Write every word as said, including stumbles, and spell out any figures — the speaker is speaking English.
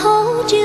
hold you.